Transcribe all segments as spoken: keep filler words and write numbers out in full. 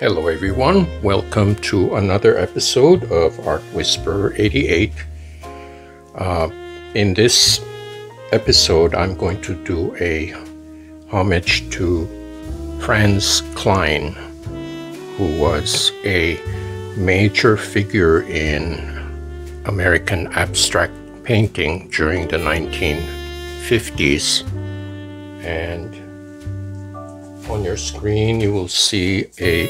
Hello everyone, welcome to another episode of Art Whisperer eighty-eight. Uh, in this episode I'm going to do a homage to Franz Kline, who was a major figure in American abstract painting during the nineteen fifties. And on your screen you will see a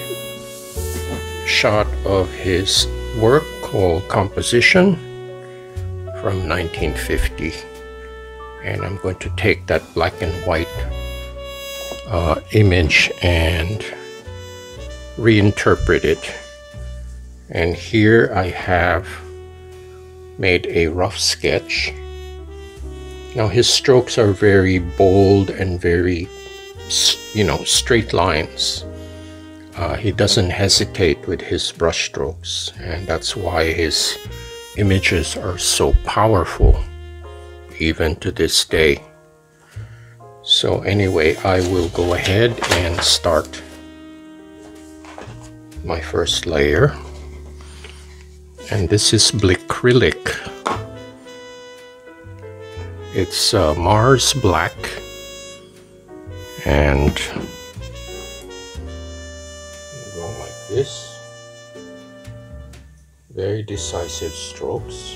shot of his work called Composition from nineteen fifty, and I'm going to take that black and white uh, image and reinterpret it. And here I have made a rough sketch. Now his strokes are very bold and very you know, straight lines. Uh, he doesn't hesitate with his brush strokes, and that's why his images are so powerful even to this day. So anyway, I will go ahead and start my first layer, and this is Blickrylic. It's uh, Mars black, and go like this. Very decisive strokes.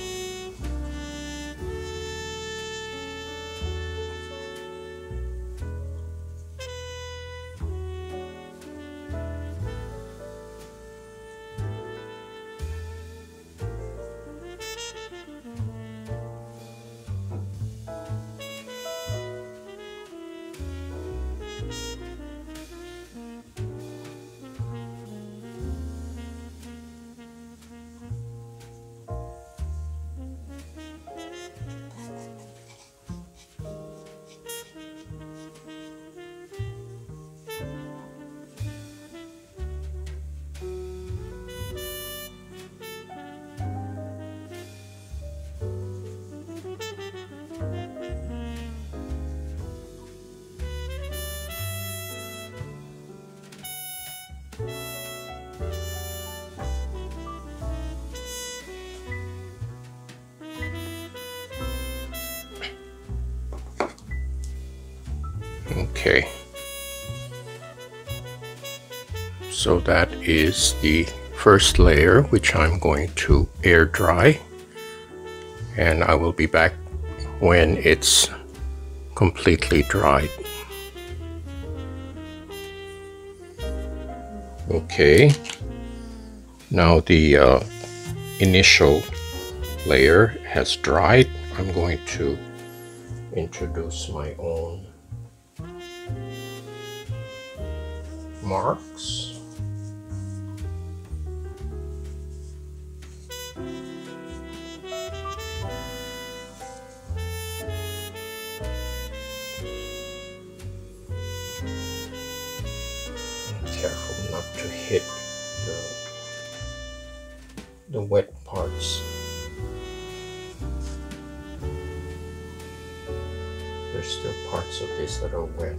Okay, so that is the first layer, which I'm going to air dry, and I will be back when it's completely dried. Okay, now the uh, initial layer has dried. I'm going to introduce my own marks. And careful not to hit the, the wet parts. There's still parts of this that are wet.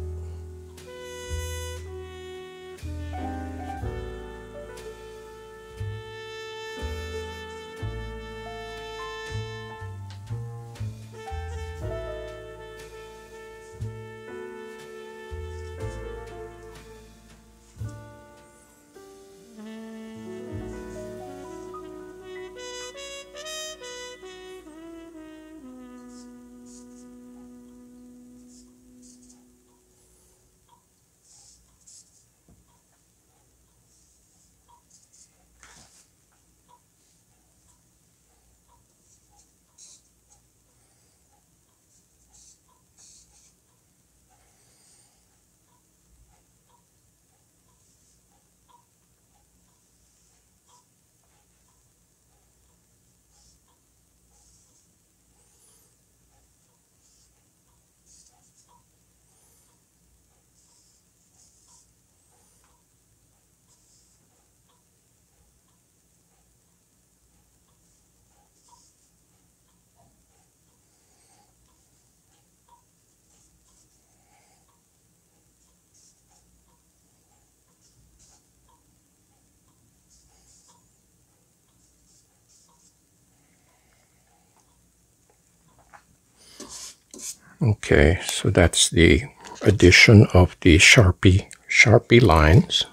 Okay, so that's the addition of the Sharpie Sharpie lines.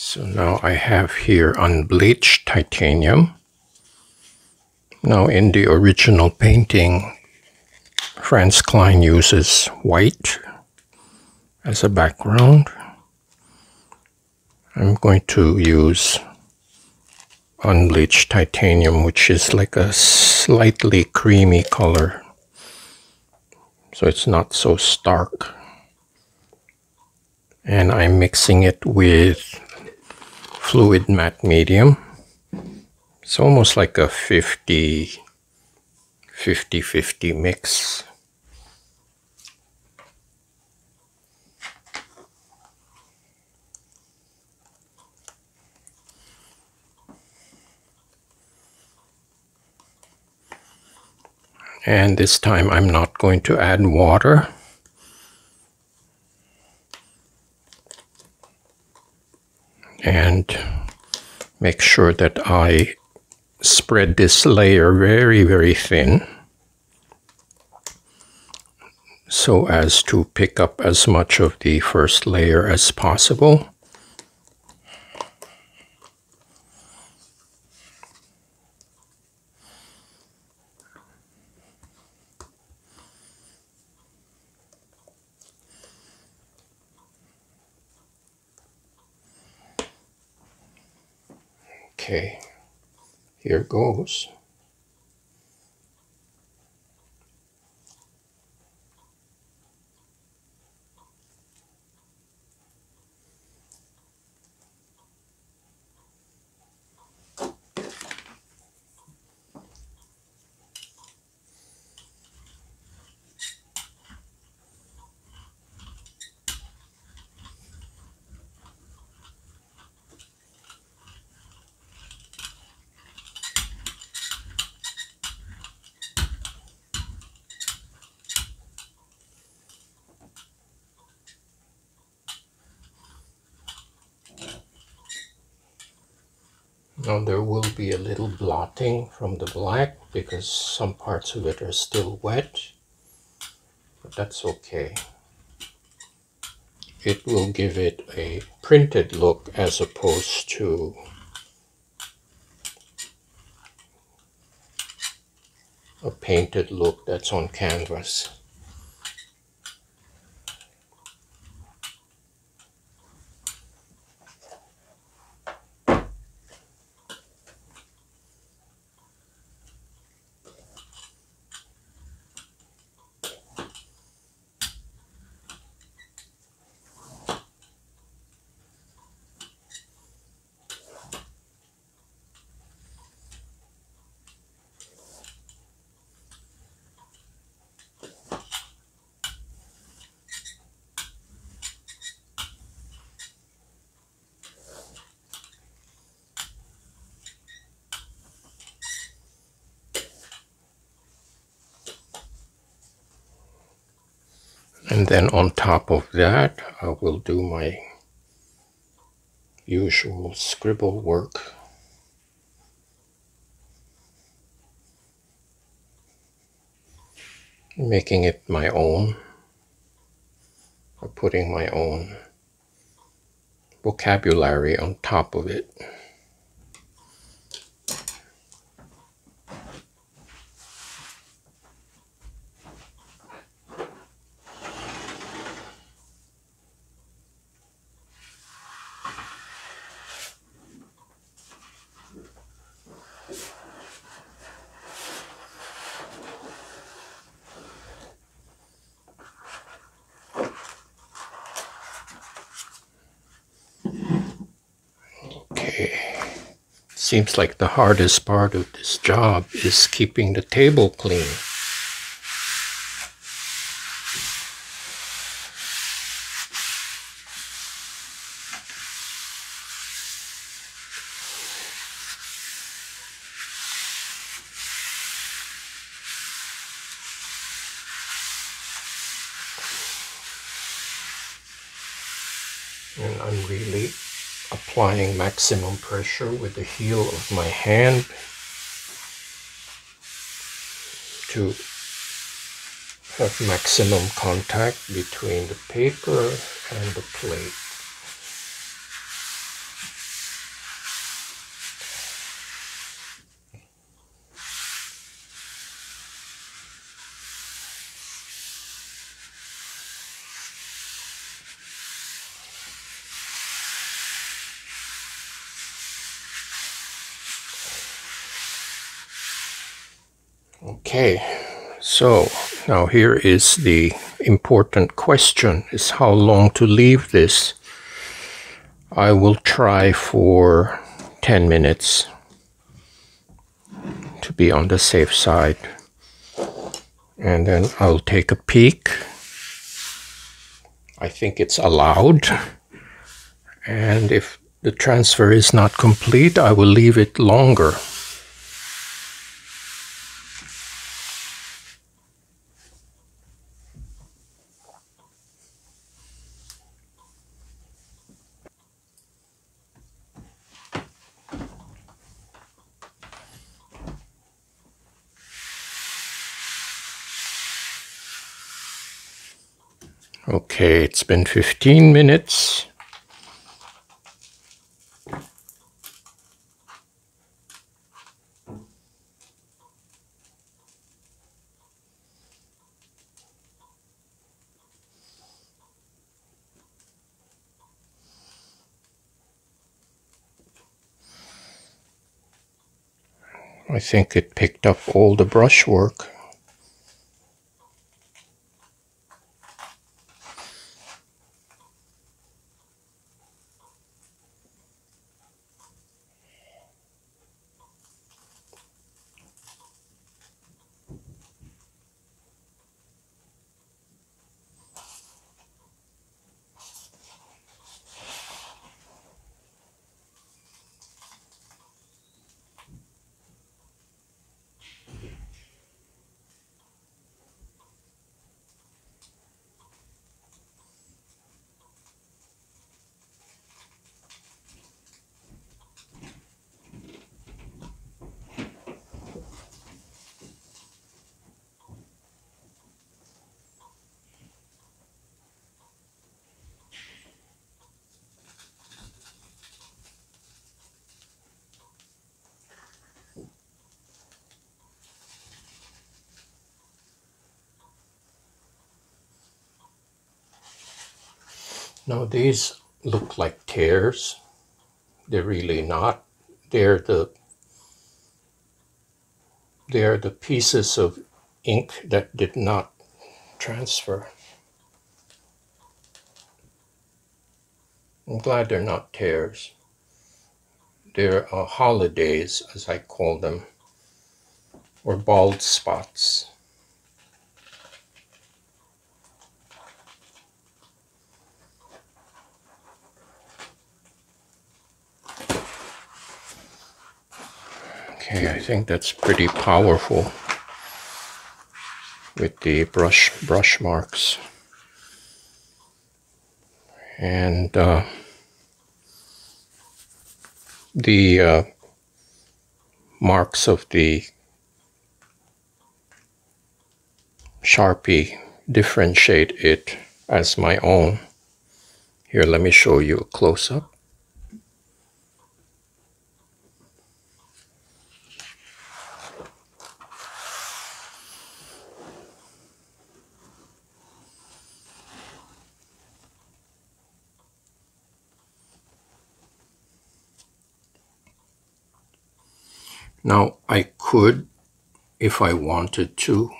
So now I have here unbleached titanium. Now in the original painting, Franz Kline uses white as a background. I'm going to use unbleached titanium, which is like a slightly creamy color. So it's not so stark. And I'm mixing it with Fluid matte medium. It's almost like a fifty fifty fifty mix. And this time I'm not going to add water. And make sure that I spread this layer very, very thin so as to pick up as much of the first layer as possible. Okay, here goes. Now there will be a little blotting from the black because some parts of it are still wet, but that's okay. It will give it a printed look as opposed to a painted look that's on canvas. And then on top of that, I will do my usual scribble work. Making it my own, or putting my own vocabulary on top of it. Seems like the hardest part of this job is keeping the table clean. And I'm really applying maximum pressure with the heel of my hand to have maximum contact between the paper and the plate. Okay, so now here is the important question, is how long to leave this. I will try for ten minutes to be on the safe side, and then I'll take a peek. I think it's allowed, and if the transfer is not complete, I will leave it longer. Okay, it's been fifteen minutes. I think it picked up all the brushwork. Now these look like tears. They're really not. They're the, they're the pieces of ink that did not transfer. I'm glad they're not tears. They're uh, holidays, as I call them, or bald spots. Okay, I think that's pretty powerful with the brush brush marks, and uh, the uh, marks of the Sharpie differentiate it as my own. Here, let me show you a close-up. Now, I could, if I wanted to,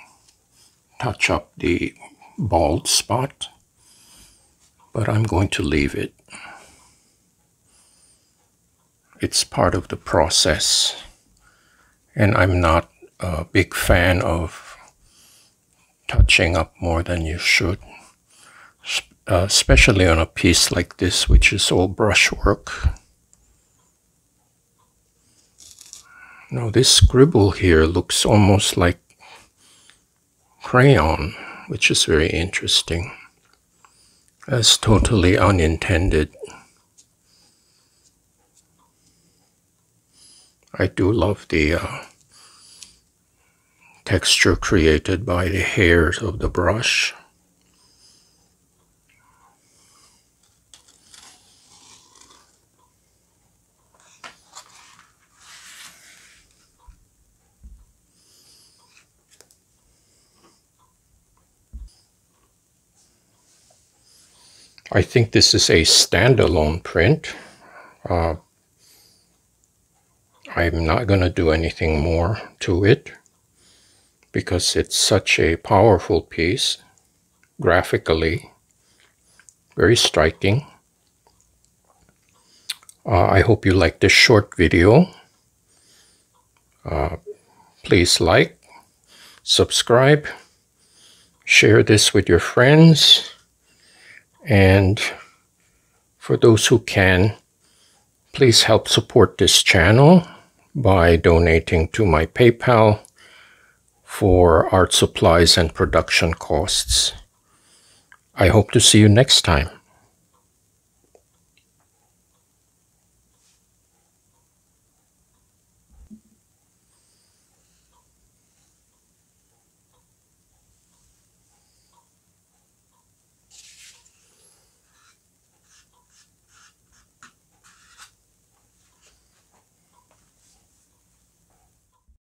touch up the bald spot, but I'm going to leave it. it's part of the process. And I'm not a big fan of touching up more than you should, uh, especially on a piece like this, which is all brushwork. Now this scribble here looks almost like crayon, which is very interesting. That's totally unintended. I do love the uh, texture created by the hairs of the brush. I think this is a standalone print. Uh, I'm not going to do anything more to it because it's such a powerful piece, graphically, very striking. Uh, I hope you like this short video. Uh, please like, subscribe, share this with your friends, and for those who can, please help support this channel by donating to my PayPal for art supplies and production costs. I hope to see you next time.